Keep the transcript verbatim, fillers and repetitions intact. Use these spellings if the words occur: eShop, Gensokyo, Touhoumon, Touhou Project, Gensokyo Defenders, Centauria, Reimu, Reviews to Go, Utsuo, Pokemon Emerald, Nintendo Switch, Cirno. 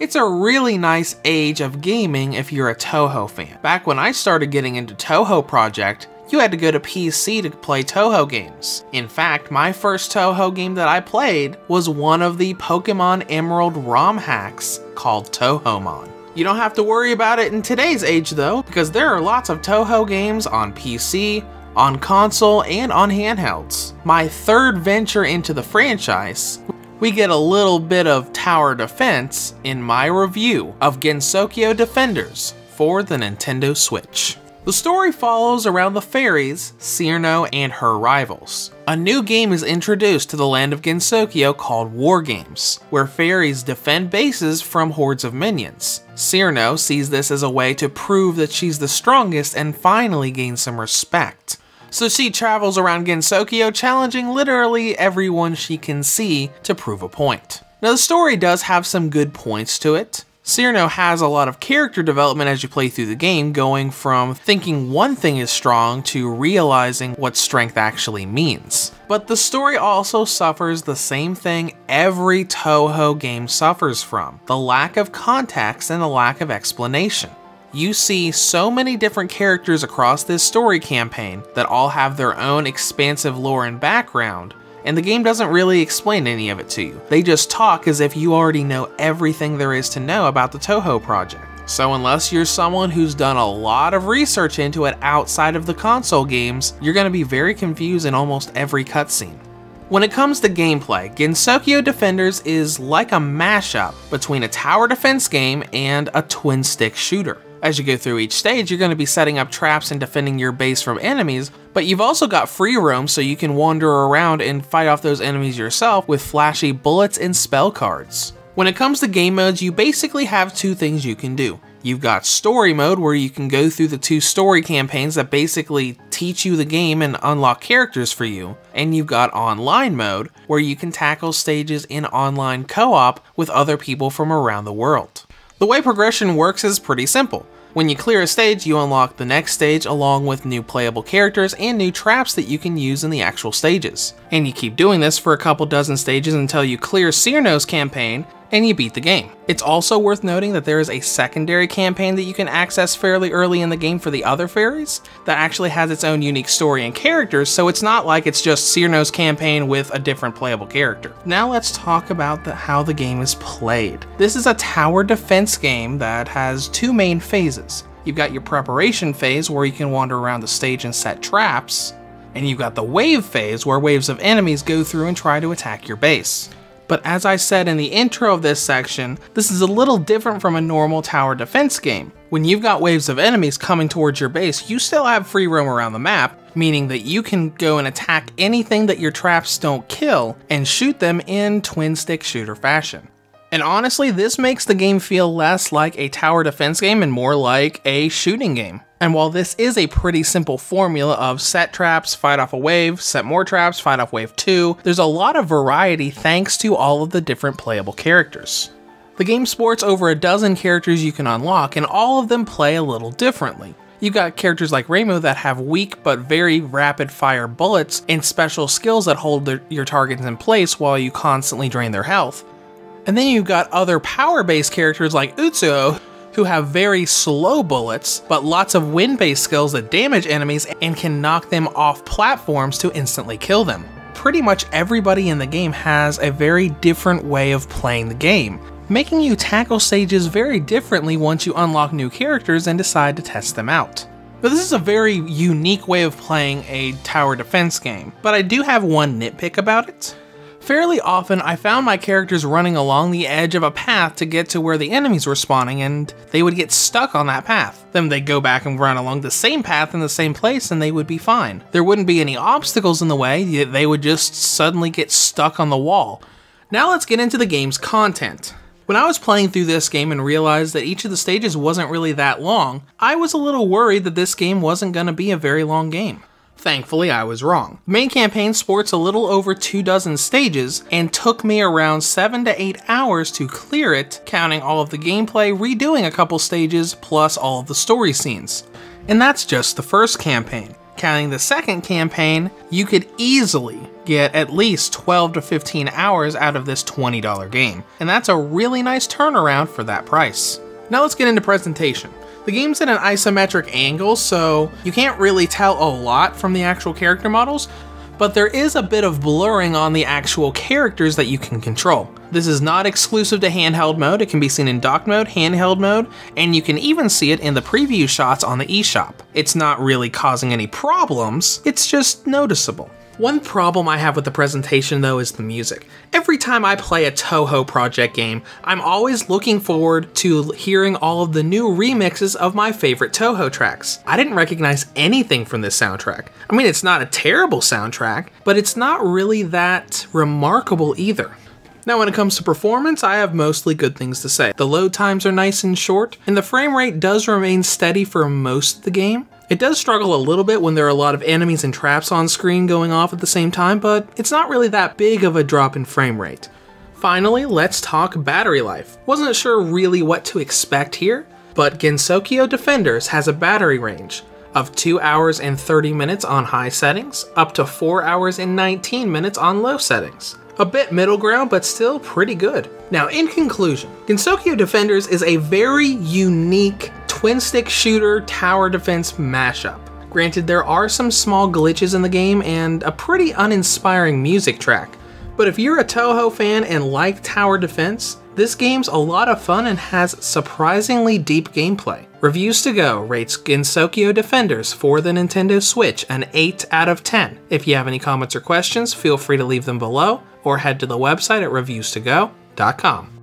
It's a really nice age of gaming if you're a Touhou fan. Back when I started getting into Touhou Project, you had to go to P C to play Touhou games. In fact, my first Touhou game that I played was one of the Pokemon Emerald ROM hacks called Touhoumon. You don't have to worry about it in today's age though, because there are lots of Touhou games on P C, on console, and on handhelds. My third venture into the franchise, we get a little bit of tower defense in my review of Gensokyo Defenders for the Nintendo Switch. The story follows around the fairies, Cirno and her rivals. A new game is introduced to the land of Gensokyo called War Games, where fairies defend bases from hordes of minions. Cirno sees this as a way to prove that she's the strongest and finally gain some respect. So she travels around Gensokyo challenging literally everyone she can see to prove a point. Now the story does have some good points to it. Cirno has a lot of character development as you play through the game, going from thinking one thing is strong to realizing what strength actually means. But the story also suffers the same thing every Touhou game suffers from: the lack of context and the lack of explanation. You see so many different characters across this story campaign that all have their own expansive lore and background, and the game doesn't really explain any of it to you. They just talk as if you already know everything there is to know about the Touhou Project. So unless you're someone who's done a lot of research into it outside of the console games, you're going to be very confused in almost every cutscene. When it comes to gameplay, Gensokyo Defenders is like a mashup between a tower defense game and a twin-stick shooter. As you go through each stage, you're going to be setting up traps and defending your base from enemies, but you've also got free roam so you can wander around and fight off those enemies yourself with flashy bullets and spell cards. When it comes to game modes, you basically have two things you can do. You've got story mode, where you can go through the two story campaigns that basically teach you the game and unlock characters for you. And you've got online mode, where you can tackle stages in online co-op with other people from around the world. The way progression works is pretty simple. When you clear a stage, you unlock the next stage along with new playable characters and new traps that you can use in the actual stages. And you keep doing this for a couple dozen stages until you clear Cirno's campaign and you beat the game. It's also worth noting that there is a secondary campaign that you can access fairly early in the game for the other fairies that actually has its own unique story and characters, so it's not like it's just Cirno's campaign with a different playable character. Now let's talk about the, how the game is played. This is a tower defense game that has two main phases. You've got your preparation phase, where you can wander around the stage and set traps, and you've got the wave phase, where waves of enemies go through and try to attack your base. But as I said in the intro of this section, this is a little different from a normal tower defense game. When you've got waves of enemies coming towards your base, you still have free roam around the map, meaning that you can go and attack anything that your traps don't kill and shoot them in twin stick shooter fashion. And honestly, this makes the game feel less like a tower defense game and more like a shooting game. And while this is a pretty simple formula of set traps, fight off a wave, set more traps, fight off wave two, there's a lot of variety thanks to all of the different playable characters. The game sports over a dozen characters you can unlock, and all of them play a little differently. You've got characters like Reimu that have weak but very rapid fire bullets and special skills that hold their, your targets in place while you constantly drain their health. And then you've got other power-based characters like Utsuo, who have very slow bullets, but lots of wind-based skills that damage enemies and can knock them off platforms to instantly kill them. Pretty much everybody in the game has a very different way of playing the game, making you tackle stages very differently once you unlock new characters and decide to test them out. Now this is a very unique way of playing a tower defense game, but I do have one nitpick about it. Fairly often, I found my characters running along the edge of a path to get to where the enemies were spawning, and they would get stuck on that path. Then they'd go back and run along the same path in the same place and they would be fine. There wouldn't be any obstacles in the way, they would just suddenly get stuck on the wall. Now let's get into the game's content. When I was playing through this game and realized that each of the stages wasn't really that long, I was a little worried that this game wasn't going to be a very long game. Thankfully, I was wrong. The main campaign sports a little over two dozen stages and took me around seven to eight hours to clear it, counting all of the gameplay, redoing a couple stages, plus all of the story scenes. And that's just the first campaign. Counting the second campaign, you could easily get at least twelve to fifteen hours out of this twenty dollar game, and that's a really nice turnaround for that price. Now let's get into presentation. The game's at an isometric angle, so you can't really tell a lot from the actual character models, but there is a bit of blurring on the actual characters that you can control. This is not exclusive to handheld mode. It can be seen in dock mode, handheld mode, and you can even see it in the preview shots on the eShop. It's not really causing any problems, it's just noticeable. One problem I have with the presentation though is the music. Every time I play a Touhou Project game, I'm always looking forward to hearing all of the new remixes of my favorite Touhou tracks. I didn't recognize anything from this soundtrack. I mean, it's not a terrible soundtrack, but it's not really that remarkable either. Now when it comes to performance, I have mostly good things to say. The load times are nice and short, and the frame rate does remain steady for most of the game. It does struggle a little bit when there are a lot of enemies and traps on screen going off at the same time, but it's not really that big of a drop in frame rate. Finally, let's talk battery life. Wasn't sure really what to expect here, but Gensokyo Defenders has a battery range of two hours and thirty minutes on high settings, up to four hours and nineteen minutes on low settings. A bit middle ground, but still pretty good. Now in conclusion, Gensokyo Defenders is a very unique twin-stick shooter tower defense mashup. Granted, there are some small glitches in the game and a pretty uninspiring music track, but if you're a Touhou fan and like tower defense, this game's a lot of fun and has surprisingly deep gameplay. Reviews to Go rates Gensokyo Defenders for the Nintendo Switch an eight out of ten. If you have any comments or questions, feel free to leave them below, or head to the website at reviews to go dot com.